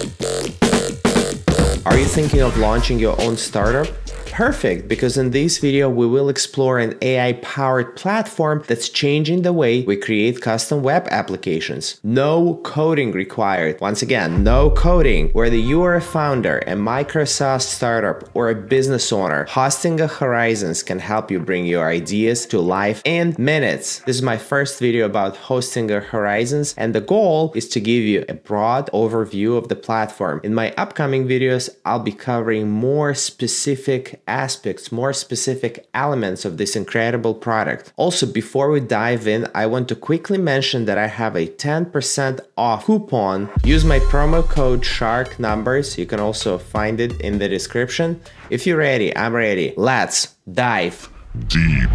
Are you thinking of launching your own startup? Perfect, because in this video we will explore an AI-powered platform that's changing the way we create custom web applications. No coding required. Once again, no coding. Whether you are a founder, a Microsoft startup, or a business owner, Hostinger Horizons can help you bring your ideas to life in minutes. This is my first video about Hostinger Horizons, and the goal is to give you a broad overview of the platform. In my upcoming videos, I'll be covering more specific aspects, more specific elements of this incredible product. Also, before we dive in, I want to quickly mention that I have a 10% off coupon. Use my promo code Shark Numbers. You can also find it in the description. If you're ready, I'm ready. Let's dive deep.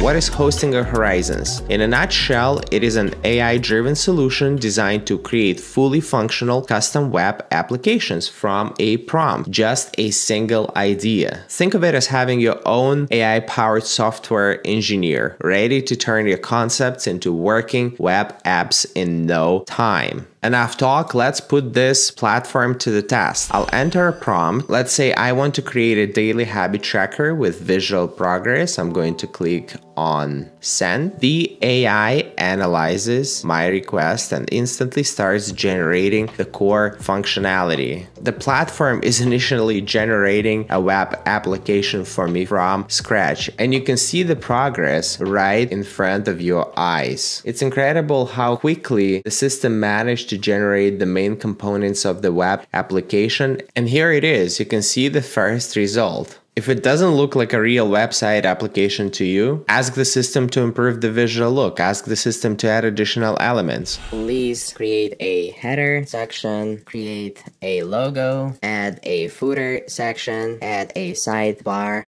What is Hostinger Horizons? In a nutshell, it is an AI-driven solution designed to create fully functional custom web applications from a prompt, just a single idea. Think of it as having your own AI-powered software engineer, ready to turn your concepts into working web apps in no time. Enough talk, let's put this platform to the test. I'll enter a prompt. Let's say I want to create a daily habit tracker with visual progress. I'm going to click on send. The AI analyzes my request and instantly starts generating the core functionality. The platform is initially generating a web application for me from scratch, and you can see the progress right in front of your eyes. It's incredible how quickly the system managed to generate the main components of the web application, and here it is. You can see the first result. If it doesn't look like a real website application to you, ask the system to improve the visual look. Ask the system to add additional elements. Please create a header section, create a logo, add a footer section, add a sidebar.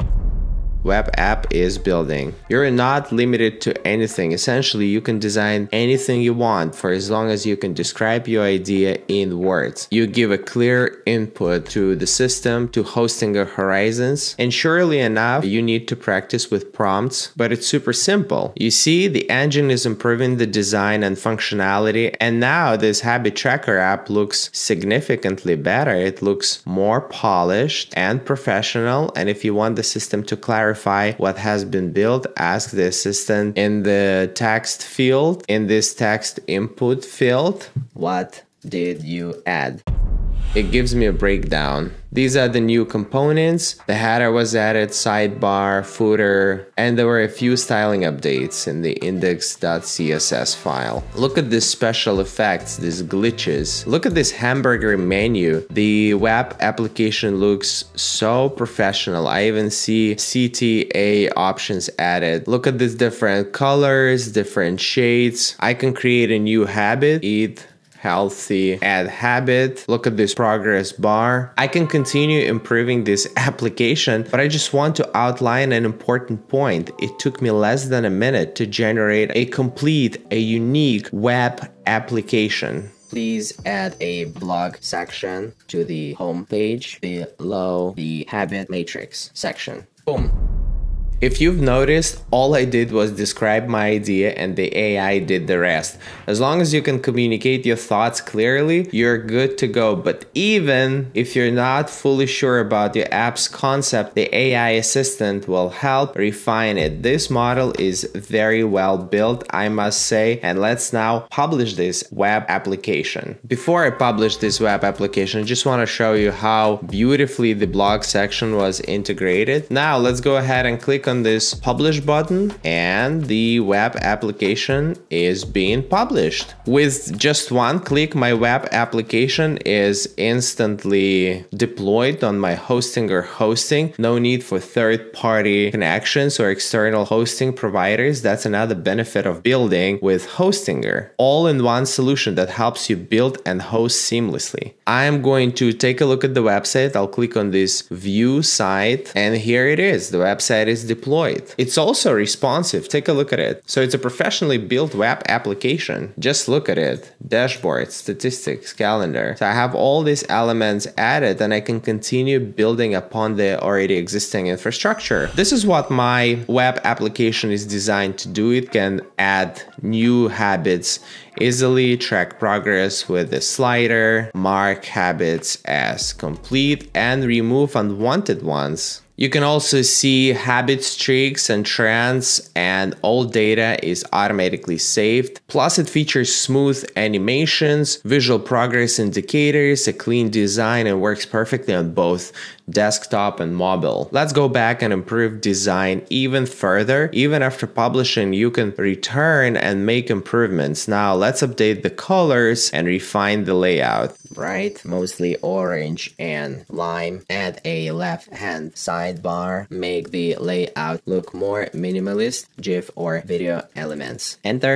Web app is building. You're not limited to anything. Essentially, you can design anything you want for as long as you can describe your idea in words. You give a clear input to the system, to Hostinger Horizons, and surely enough, you need to practice with prompts, but it's super simple. You see, the engine is improving the design and functionality, and now this habit tracker app looks significantly better. It looks more polished and professional, and if you want the system to clarify what has been built, ask the assistant in the text field, in this text input field, what did you add? It gives me a breakdown. These are the new components. The header was added, sidebar, footer, and there were a few styling updates in the index.css file. Look at these special effects, these glitches. Look at this hamburger menu. The web application looks so professional. I even see CTA options added. Look at these different colors, different shades. I can create a new habit, eat healthy, add habit. Look at this progress bar. I can continue improving this application, but I just want to outline an important point. It took me less than a minute to generate a complete, a unique web application. Please add a blog section to the home page below the habit matrix section. Boom. If you've noticed, all I did was describe my idea and the AI did the rest. As long as you can communicate your thoughts clearly, you're good to go. But even if you're not fully sure about your app's concept, the AI assistant will help refine it. This model is very well built, I must say. And let's now publish this web application. Before I publish this web application, I just want to show you how beautifully the blog section was integrated. Now let's go ahead and click on this publish button, and the web application is being published. With just one click, my web application is instantly deployed on my Hostinger hosting. No need for third-party connections or external hosting providers. That's another benefit of building with Hostinger. All-in-one solution that helps you build and host seamlessly. I'm going to take a look at the website. I'll click on this view site, and here it is. The website is deployed. deployed. It's also responsive. Take a look at it. So it's a professionally built web application. Just look at it. Dashboard, statistics, calendar. So I have all these elements added and I can continue building upon the already existing infrastructure. This is what my web application is designed to do. It can add new habits, easily track progress with the slider, mark habits as complete and remove unwanted ones. You can also see habit streaks and trends, and all data is automatically saved. Plus it features smooth animations, visual progress indicators, a clean design, and works perfectly on both desktop and mobile. Let's go back and improve design even further. Even after publishing, you can return and make improvements. Now let's update the colors and refine the layout. Bright, mostly orange and lime. Add a left-hand sidebar. Make the layout look more minimalist. GIF or video elements. Enter.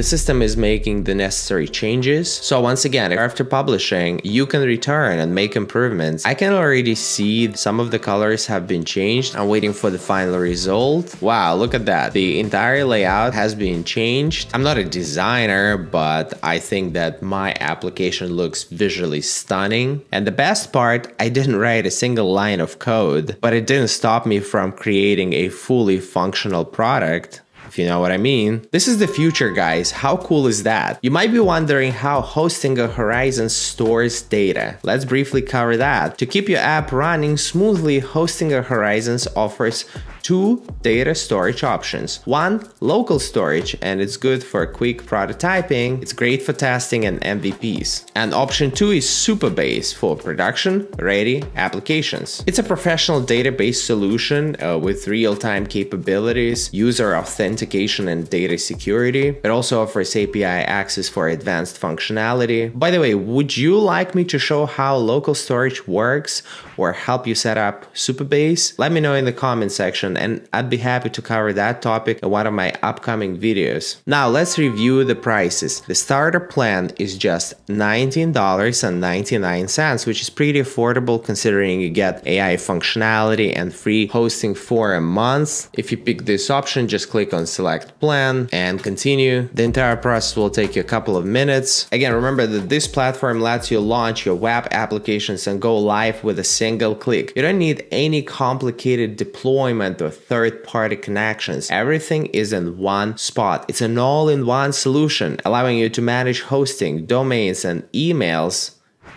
The system is making the necessary changes. So once again, after publishing, you can return and make improvements. I can already see some of the colors have been changed. I'm waiting for the final result. Wow, look at that. The entire layout has been changed. I'm not a designer, but I think that my application looks visually stunning. And the best part, I didn't write a single line of code, but it didn't stop me from creating a fully functional product. If you know what I mean. This is the future, guys. How cool is that? You might be wondering how Hostinger Horizons stores data. Let's briefly cover that. To keep your app running smoothly, Hostinger Horizons offers two data storage options. One, local storage, and it's good for quick prototyping. It's great for testing and MVPs. And option two is Supabase for production-ready applications. It's a professional database solution with real-time capabilities, user authentication, and data security. It also offers API access for advanced functionality. By the way, would you like me to show how local storage works or help you set up Supabase? Let me know in the comment section, and I'd be happy to cover that topic in one of my upcoming videos. Now let's review the prices. The starter plan is just $19.99, which is pretty affordable considering you get AI functionality and free hosting for a month. If you pick this option, just click on select plan and continue. The entire process will take you a couple of minutes. Again, remember that this platform lets you launch your web applications and go live with a single click. You don't need any complicated deployment or third-party connections. Everything is in one spot. It's an all-in-one solution, allowing you to manage hosting, domains, and emails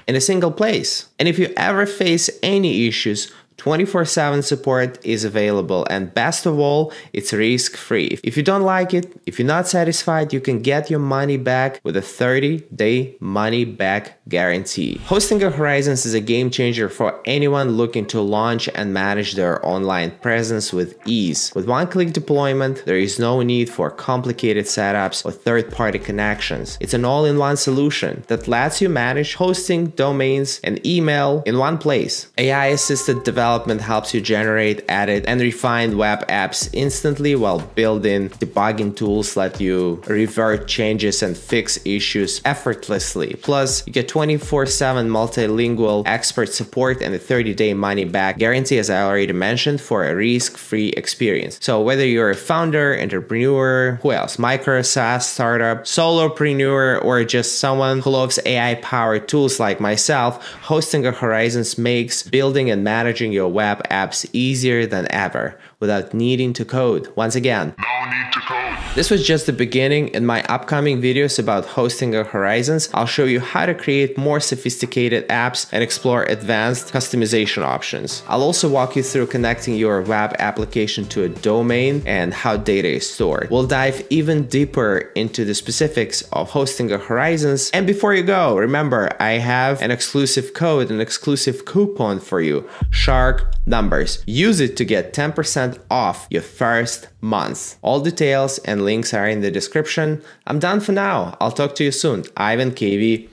in a single place. And if you ever face any issues, 24/7 support is available, and best of all, it's risk-free. If you don't like it, if you're not satisfied, you can get your money back with a 30-day money-back guarantee. Hostinger Horizons is a game-changer for anyone looking to launch and manage their online presence with ease. With one-click deployment, there is no need for complicated setups or third-party connections. It's an all-in-one solution that lets you manage hosting, domains, and email in one place. AI-assisted development helps you generate, edit, and refine web apps instantly, while built-in debugging tools let you revert changes and fix issues effortlessly. Plus, you get 24/7 multilingual expert support and a 30-day money-back guarantee, as I already mentioned, for a risk-free experience. So whether you're a founder, entrepreneur, who else, micro SaaS startup, solopreneur, or just someone who loves AI-powered tools like myself, Hostinger Horizons makes building and managing your web apps easier than ever without needing to code. Once again, no need to code. This was just the beginning. In my upcoming videos about Hostinger Horizons, I'll show you how to create more sophisticated apps and explore advanced customization options. I'll also walk you through connecting your web application to a domain and how data is stored. We'll dive even deeper into the specifics of Hostinger Horizons. And before you go, remember, I have an exclusive code, an exclusive coupon for you, Shark Numbers. Use it to get 10% off your first month. All details and links are in the description. I'm done for now. I'll talk to you soon. Ivan KV.